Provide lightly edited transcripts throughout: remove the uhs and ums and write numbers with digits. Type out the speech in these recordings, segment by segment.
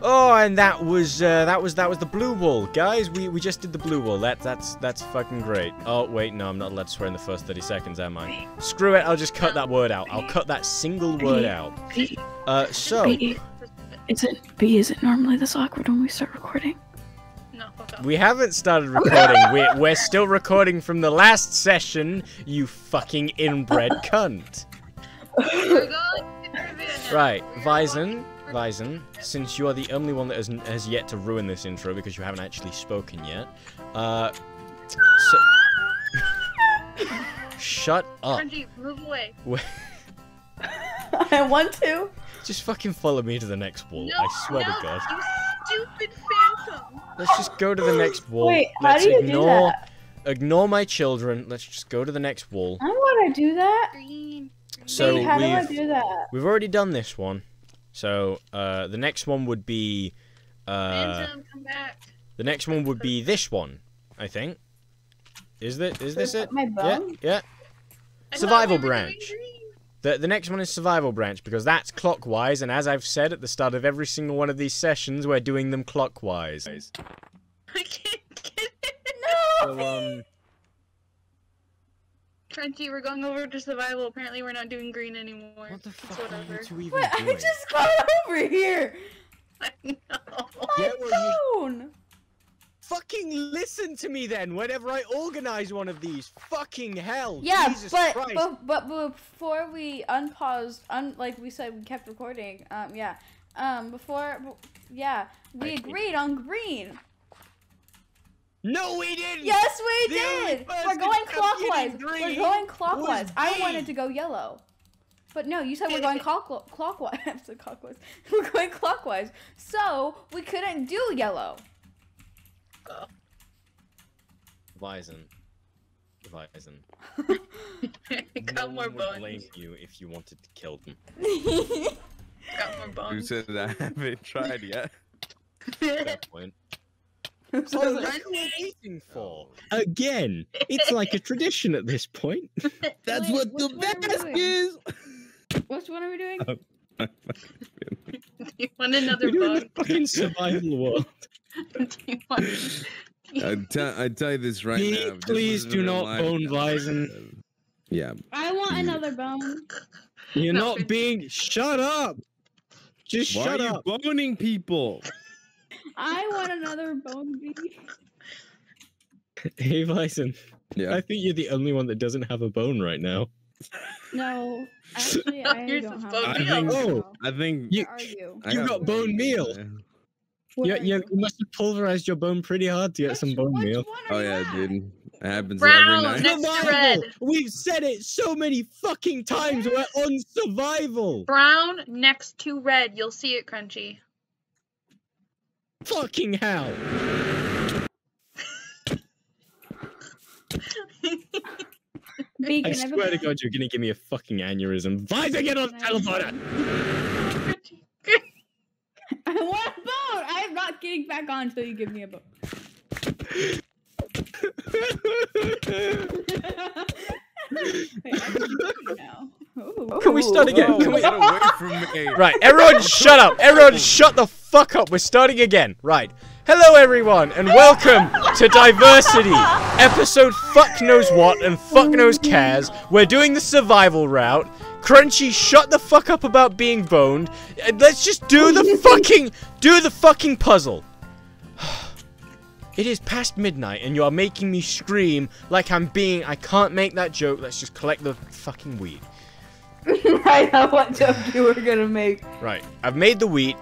Oh, and that was the blue wall, guys. We just did the blue wall. That's fucking great. Oh wait, no, I'm not allowed to swear in the first 30 seconds, am I? Screw it. I'll just cut that word out. I'll cut that single word out. So. Is it normally this awkward when we start recording? No. We haven't started recording. We're still recording from the last session. You fucking inbred cunt. Right, Vysern, since you are the only one that has yet to ruin this intro because you haven't actually spoken yet, so shut up. Crunchy, move away. I want to. Just fucking follow me to the next wall. No, I swear to God. You stupid phantom. Let's just go to the next wall. Wait, let's how do you ignore, do that? Ignore my children. Let's just go to the next wall. I want to do that. So wait, how do I do that? We've already done this one. So, the next one would be, Phantom, come back. The next one would be this one, I think. Is this it? My bum? Yeah, yeah. Survival branch. The next one is survival branch, because that's clockwise, and as I've said at the start of every single one of these sessions, we're doing them clockwise. I can't get it. No! So, Crunchy, we're going over to survival. Apparently, we're not doing green anymore. What the fuck? Whatever. Wait, I just got over here. I know. My phone. You... Fucking listen to me then. Whenever I organize one of these, fucking hell. Yeah, Jesus Christ. but before we unpaused, like we said, we kept recording. We agreed on green. No, we didn't! Yes, we did! We're going clockwise! We're going clockwise! I wanted to go yellow. But no, you said we're going clockwise. I said clockwise. We're going clockwise. So, we couldn't do yellow. Vysern. Got more bones. No one would blame you if you wanted to kill them. Got more bones. You said I haven't tried yet. That point. So what are you waiting for? Again, it's like a tradition at this point. That's wait, what the best is. Which one are we doing? Do you want another bug? Fucking survival world. I tell you this right now. Please do not bone Vysern. Yeah. I want another bone. You're not being. Shut up. Just shut up. Why are you boning people? I want another bone bee. Hey, Vysern. Yeah. I think you're the only one that doesn't have a bone right now. No, actually, no, I don't have a bone. I think you, are you? You got bone meal. Yeah, you must have pulverized your bone pretty hard to get some bone meal. Oh yeah, dude. It happens every night. Survival. We've said it so many fucking times. We're on survival. Brown next to red. You'll see it, Crunchy. Fucking hell! Beacon, I swear to God, you're gonna give me a fucking aneurysm. Vysern, get on the teleporter! I want a boat! I am not getting back on until you give me a boat. Wait, can we start again? Can we... Get away from me. Right, everyone shut up. Everyone shut the fuck up. We're starting again. Right. Hello everyone and welcome to Diversity, episode fuck knows what and fuck knows cares. We're doing the survival route. Crunchy, shut the fuck up about being boned. Let's just do the fucking puzzle. It is past midnight, and you are making me scream like I can't make that joke. Let's just collect the fucking wheat. I know what joke you were gonna make. Right, I've made the wheat.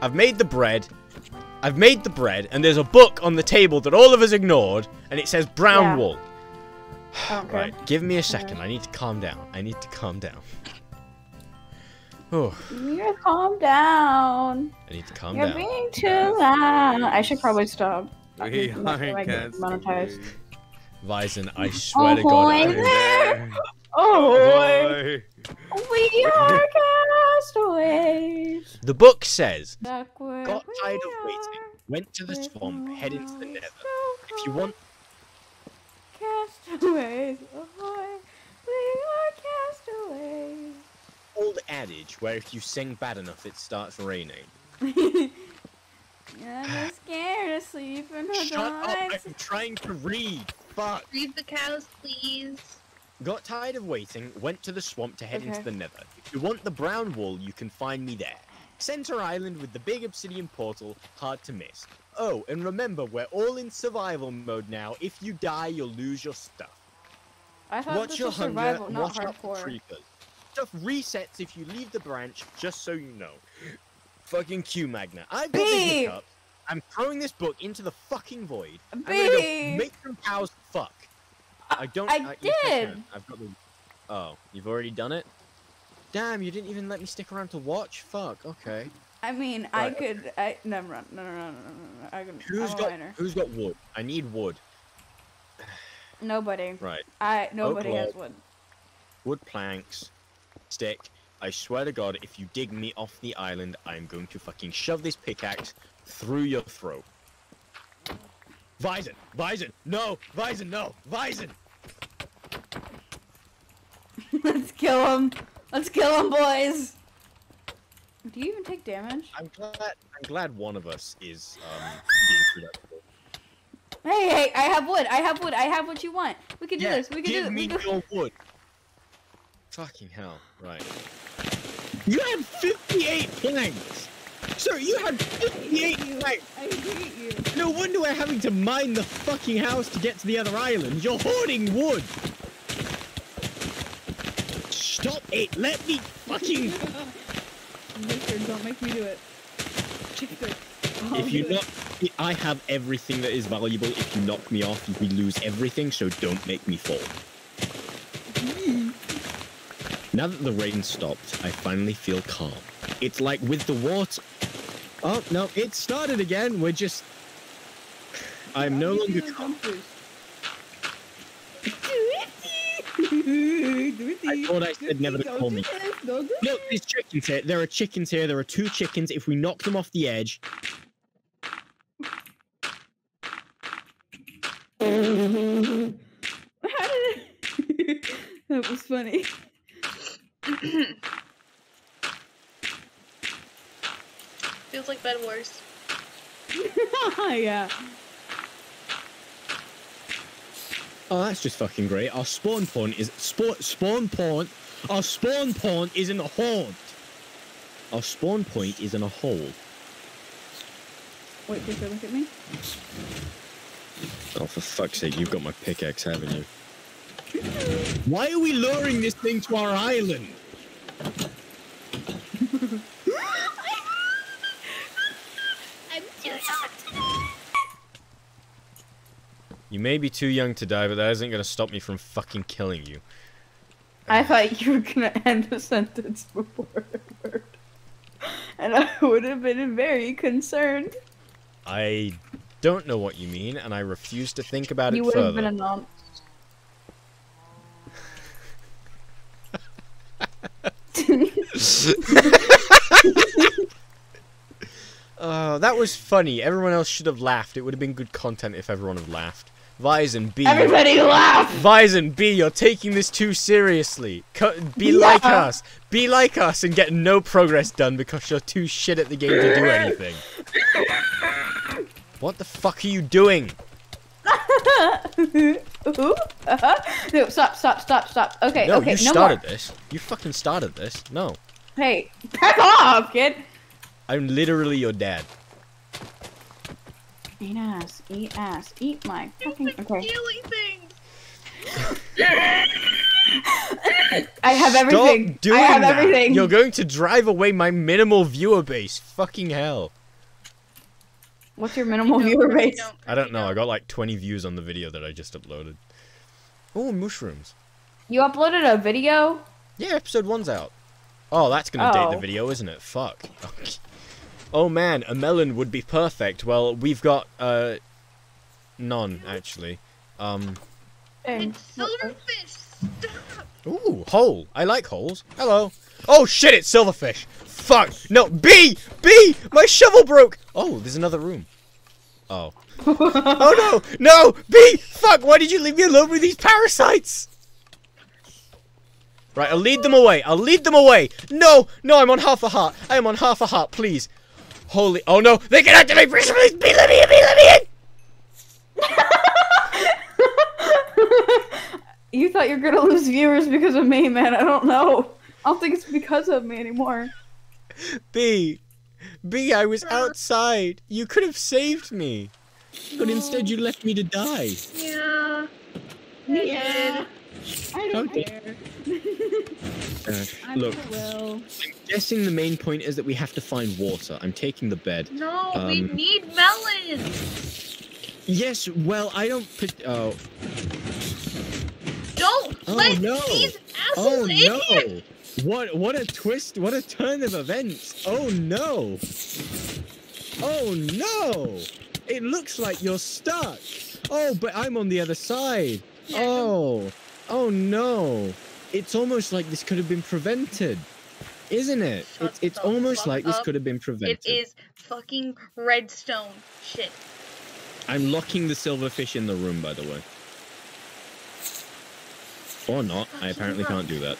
I've made the bread, and there's a book on the table that all of us ignored, and it says brown wool. Okay. Right, give me a second. I need to calm down. Oh. You gotta calm down. I need to calm down. You're being too loud. I should probably stop. We aren't monetized. Vysern, I swear to God. Oh boy. We are castaways. The book says, got tired of waiting, went to the swamp, head into the nether. If you want... Castaways, oh boy. We are castaways. Old adage where if you sing bad enough, it starts raining. I'm scared to sleep in her Shut up, I'm trying to read. Fuck. Read the cows, please. Got tired of waiting, went to the swamp to head into the nether. If you want the brown wool, you can find me there. Center island with the big obsidian portal, hard to miss. Oh, and remember, we're all in survival mode now. If you die, you'll lose your stuff. I thought watch this your was hunger, survival, not hardcore. Stuff resets if you leave the branch, just so you know. Fucking Q Magna. I've got the hiccup. I'm throwing this book into the fucking void. I'm gonna go make some cows fuck. I don't. I did. I've got the. Oh, you've already done it. Damn, you didn't even let me stick around to watch. Fuck. Okay. I mean, right, I could. I no. I can. Who's got wood? I need wood. Nobody. Right. Nobody has wood. Wood planks, stick. I swear to God, if you dig me off the island, I'm going to fucking shove this pickaxe through your throat. Vysern! Vysern! No! Vysern! No! Vysern! Let's kill him! Let's kill him, boys! Do you even take damage? I'm glad one of us is being productive. Hey, hey! I have wood! I have wood! I have what you want! We can do this! We can do this! Give me your wood! Fucking hell! Right. You had 58 planks. Sir, you had 58 planks. I hate you. No wonder we're having to mine the fucking house to get to the other island. You're hoarding wood. Stop it. Let me fucking. Vysern, don't make me do it. If you knock, I have everything that is valuable. If you knock me off, we lose everything. So don't make me fall. Now that the rain stopped, I finally feel calm. It's like with the water... Oh, no, it started again. We're just... I'm no longer calm. I thought I said never to call me. Look, there's chickens here. There are chickens here. There are two chickens. If we knock them off the edge... How did it... That was funny. Feels like Bed Wars. Yeah. Oh, that's just fucking great. Our spawn point is Our spawn point is in a haunt. Our spawn point is in a hole. Wait, did you look at me? Oh, for fuck's sake! You've got my pickaxe, haven't you? Why are we luring this thing to our island? I'm too young to die. You may be too young to die, but that isn't going to stop me from fucking killing you. I thought you were going to end the sentence before I heard. And I would have been very concerned. I don't know what you mean, and I refuse to think about it further. You would have been a non. Oh, that was funny. Everyone else should have laughed. It would have been good content if everyone had laughed. Vysern B. Everybody laugh! Vysern B, you're taking this too seriously. Like us. Be like us and get no progress done because you're too shit at the game to do anything. What the fuck are you doing? No, stop. Okay, no, okay, you started this. You fucking started this. No. Hey, back off, kid. I'm literally your dad. Eat ass, eat ass, eat my fucking. Okay. I have everything. Stop doing that. Everything. You're going to drive away my minimal viewer base. Fucking hell. What's your minimal viewer base? I don't know. I got like 20 views on the video that I just uploaded. Oh, mushrooms. You uploaded a video? Yeah, episode 1's out. Oh, that's gonna date the video, isn't it? Fuck. Oh man, a melon would be perfect. Well, we've got, none, actually. It's silverfish! Stop! Ooh, hole. I like holes. Hello. Oh shit, it's silverfish! Fuck! No, B! B! My shovel broke! Oh, there's another room. Oh. Oh no! No! B! Fuck! Why did you leave me alone with these parasites? Right, I'll lead them away. I'll lead them away! No! No, I'm on half a heart. I am on half a heart, please. Holy, oh no, they can activate freeze, please, let me in! You thought you're gonna lose viewers because of me, man, I don't know. I don't think it's because of me anymore. B, I was outside. You could have saved me. But instead you left me to die. Yeah. Yeah. I don't care. Look, I'm guessing the main point is that we have to find water. I'm taking the bed. No, we need melons. Yes, well, I don't... Oh. Don't let these assholes in here! What a twist, what a turn of events. Oh no. Oh no. It looks like you're stuck. Oh, but I'm on the other side. Yeah. Oh. Oh no. It's almost like this could have been prevented. Isn't it? It's almost like this could have been prevented. It is fucking redstone shit. I'm locking the silverfish in the room, by the way. Or not. I apparently can't do that.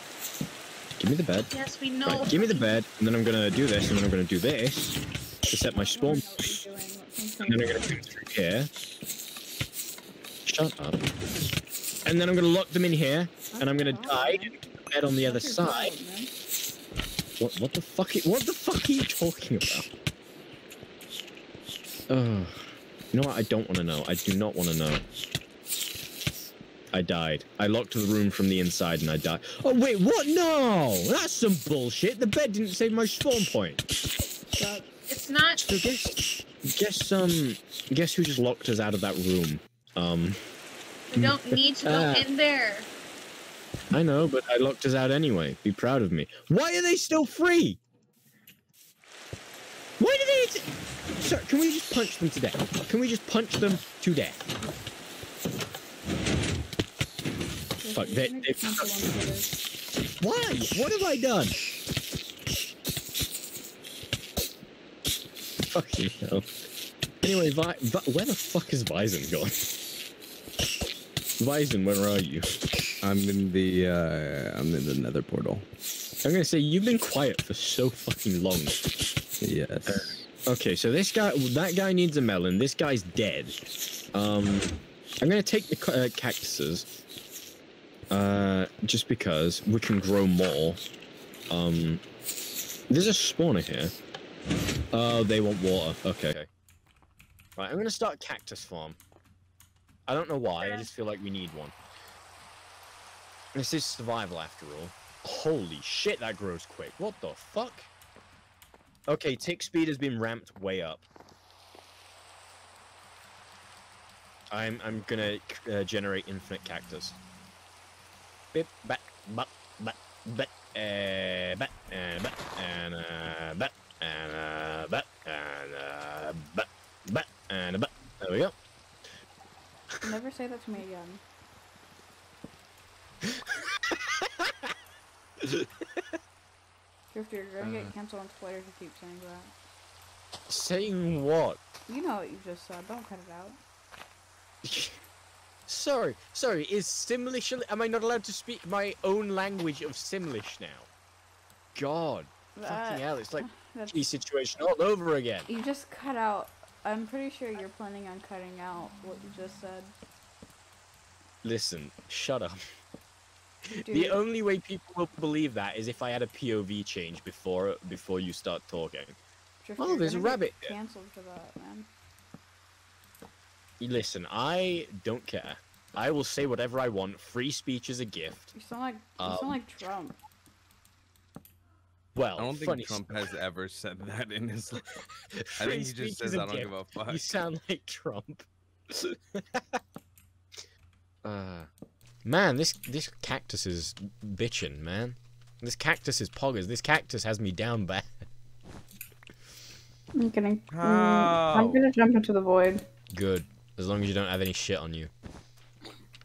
Give me the bed. Yes, we know. Right, give me the bed, and then I'm gonna do this, and then I'm gonna do this to set my spawn. And then I'm gonna come through here. Shut up. And then I'm gonna lock them in here, and I'm gonna die and put the bed on the other side. What the fuck are you talking about? Oh, you know what? I don't want to know. I do not want to know. I died. I locked the room from the inside and I died. Oh wait, what? No! That's some bullshit. The bed didn't save my spawn point. It's not. So guess who just locked us out of that room? We don't need to go in there. I know, but I locked us out anyway. Be proud of me. Why are they still free? Why do they? Sir, can we just punch them to death? Can we just punch them to death? Fuck, why? What have I done? Fucking hell. Anyway, where the fuck is Vysern gone? Vysern, where are you? I'm in the nether portal. I'm gonna say, you've been quiet for so fucking long. Yes. Okay, so this guy, that guy needs a melon. This guy's dead. I'm gonna take the cactuses. Just because we can grow more. There's a spawner here. Oh, they want water. Okay. Right, I'm gonna start a cactus farm. I don't know why, I just feel like we need one. This is survival after all. Holy shit, that grows quick. What the fuck? Okay, tick speed has been ramped way up. I'm gonna generate infinite cactus. But there we go. Never say that to me again. Drifter, you're gonna get cancelled on Twitter if you keep saying that. Saying what? You know what you just said. Don't cut it out. Sorry, is Simlish... Am I not allowed to speak my own language of Simlish now? God, fucking hell, it's like the situation all over again. You just cut out... I'm pretty sure you're planning on cutting out what you just said. Listen, shut up. Dude. The only way people will believe that is if I had a POV change before you start talking. Drifter, oh, there's a rabbit there. Cancelled for that, man. Listen, I don't care. I will say whatever I want. Free speech is a gift. You sound like Trump. Well, I don't think Trump has ever said that in his life. I think he just says, I don't give a fuck. You sound like Trump. Man, this cactus is bitchin', man. This cactus is poggers. This cactus has me down bad. I'm kidding. Oh. I'm gonna jump into the void. Good. As long as you don't have any shit on you.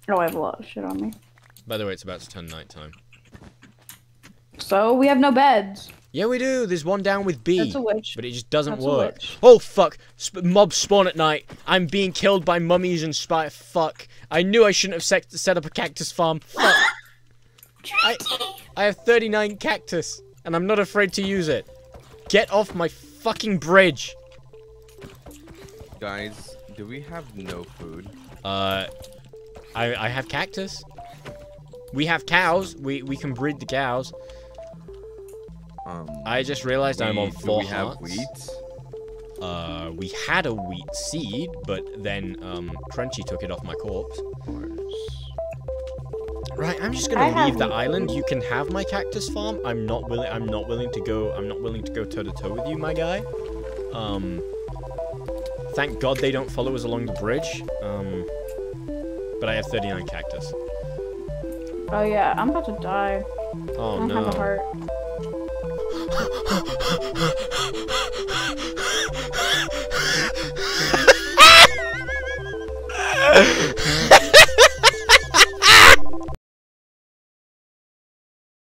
Oh, I have a lot of shit on me. By the way, it's about to turn nighttime. So, we have no beds. Yeah, we do. There's one down with B. That's a witch. But it just doesn't work. Oh, fuck. Mobs spawn at night. I'm being killed by mummies and spy. Fuck. I knew I shouldn't have set up a cactus farm. Fuck. I have 39 cactus, and I'm not afraid to use it. Get off my fucking bridge. Guys, do we have no food? I have cactus. We have cows. We can breed the cows. I just realized I'm on 4 hearts. We have wheat? We had a wheat seed, but then Crunchy took it off my corpse. Right, I'm just gonna leave the island. You can have my cactus farm. I'm not willing to go toe to toe with you, my guy. Thank God they don't follow us along the bridge. But I have 39 cactus. Oh yeah, I'm about to die. Oh no. I don't have a heart.